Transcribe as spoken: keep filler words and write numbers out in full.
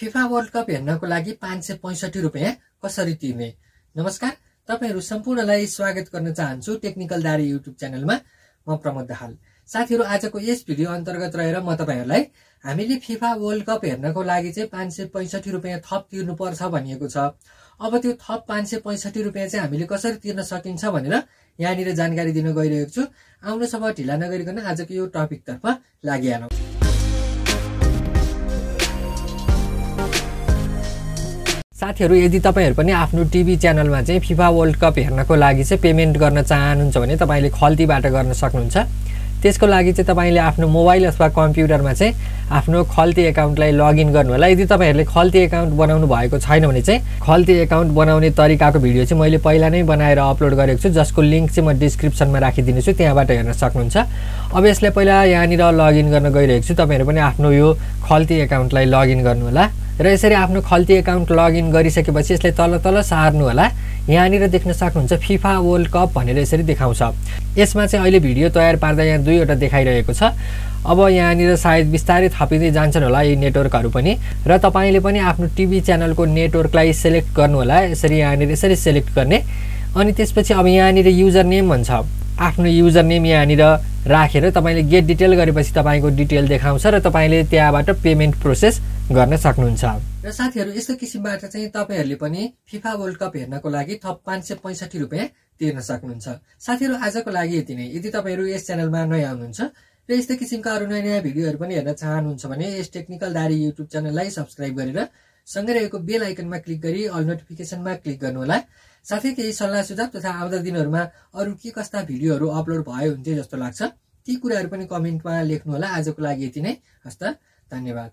FIFA world cup हेर्नको लागि पांच सौ पैंसठी रुपैयाँ कसरी तिर्ने। नमस्कार, तपाईहरु सम्पूर्णलाई स्वागत गर्न चाहन्छु टेक्निकल दारी युट्युब च्यानलमा। म प्रमोद दाहाल। साथीहरु, आजको यस भिडियो अन्तर्गत रहेर म तपाईहरुलाई हामीले फिफा वर्ल्ड कप हेर्नको लागि चाहिँ पांच सौ पैंसठी रुपैयाँ थप तिर्नुपर्छ भनिएको छ। अब त्यो थप पांच सौ पैंसठी रुपैयाँ चाहिँ हामीले कसरी तिर्न सकिन्छ भनेर यहाँनिर जानकारी दिन गइरहेको छु। आउनु सब ढिला नगरिकन आजको यो टपिकतर्फ लागिहालौं। साथीहरु, यदि तपाईहरु पनि आफ्नो टिभी च्यानलमा चाहिँ फिफा वर्ल्ड कप हेर्नको लागि चाहिँ पेमेन्ट गर्न चाहनुहुन्छ भने तपाईले खल्तीबाट गर्न सक्नुहुन्छ। त्यसको लागि चाहिँ तपाईले आफ्नो मोबाइल अथवा कम्प्युटरमा चाहिँ आफ्नो खल्ती एकाउन्टलाई लगइन गर्नु होला। यदि तपाईहरुले खल्ती एकाउन्ट बनाउनु भएको छैन भने चाहिँ खल्ती एकाउन्ट बनाउने तरिकाको भिडियो चाहिँ मैले पहिला नै बनाएर अपलोड गरेको छु, जसको लिंक चाहिँ म डिस्क्रिप्सनमा राखिदिनु छु, त्यहाँबाट हेर्न सक्नुहुन्छ। अब यसले पहिला यहाँनिर लगइन गर्न गइरहेको छु। तपाईहरु पनि आफ्नो यो खल्ती एकाउन्टलाई लगइन गर्नु होला र यसरी आफ्नो खल्ती एकाउन्ट लगइन गरिसकेपछि यसले तल तल सार्नु होला। यहाँनिर देख्न सक्नुहुन्छ फिफा वर्ल्ड कप भनेर यसरी देखाउँछ। यसमा चाहिँ अहिले भिडियो तयार पार्दा यहाँ दुईवटा देखाइरहेको छ। अब यहाँनिर सायद बिस्तारै थपिँदै जान्छन् होला यी नेटवर्कहरू पनि, र तपाईले पनि आफ्नो टिभी च्यानलको नेटवर्कलाई सिलेक्ट गर्नु होला। यसरी यहाँनिर यसरी सिलेक्ट गर्ने, अनि त्यसपछि अब यहाँनिर युजर नेम भन्छ। आफ्नो युजर नेम यहाँनिर राखेर तपाईले गेट डिटेल गरेपछि तपाईको डिटेल देखाउँछ र तपाईले त्यहाँबाट पेमेन्ट प्रोसेस गर्न सक्नुहुन्छ। र साथीहरु, यस्तो किसिमबाट चाहिँ तपाईहरुले पनि फिफा वर्ल्ड कप हेर्नको लागि थप पांच सौ पैंसठी रुपैयाँ तिर्न सक्नुहुन्छ। साथीहरु, आजको लागि यति नै। यदि तपाईहरु यस च्यानलमा नयाँ हुनुहुन्छ र यस्तै किसिमका अरु नयाँ भिडियोहरु पनि हेर्न चाहनुहुन्छ भने यस टेक्निकल दारी युट्युब च्यानललाई सब्स्क्राइब गरेर सँगै रहेको बेल आइकनमा क्लिक गरी अल नोटिफिकेसनमा क्लिक गर्नु होला। साथै केही सल्लाह सुझाव तथा आउँदा दिनहरुमा अरु के कस्ता भिडियोहरु अपलोड भए हुन्थे जस्तो लाग्छ, ती कुराहरु पनि कमेन्टमा लेख्नु होला। आजको लागि यति नै। हस्त, धन्यवाद।